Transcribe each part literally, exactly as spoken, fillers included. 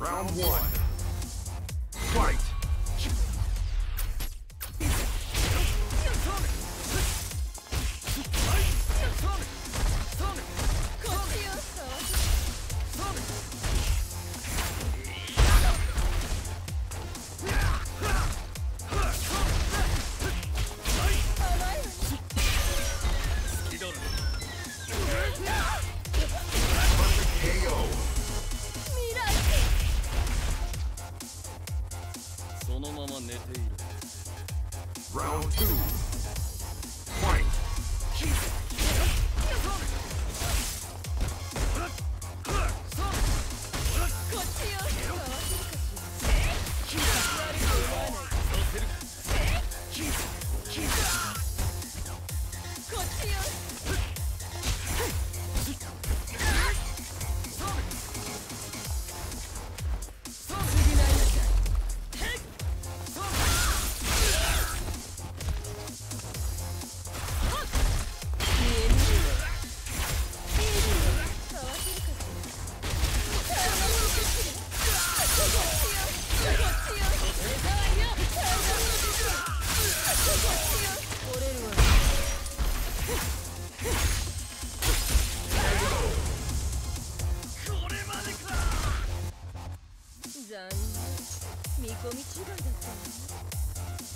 Round one. Fight! Round two. Fight.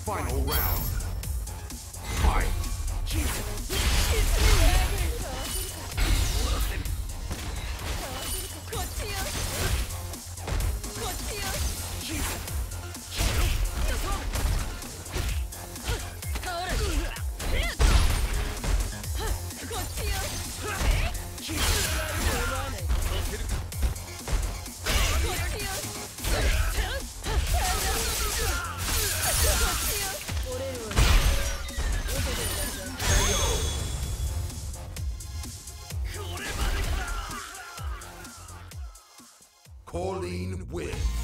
Final round. Fight. Pauline Witt.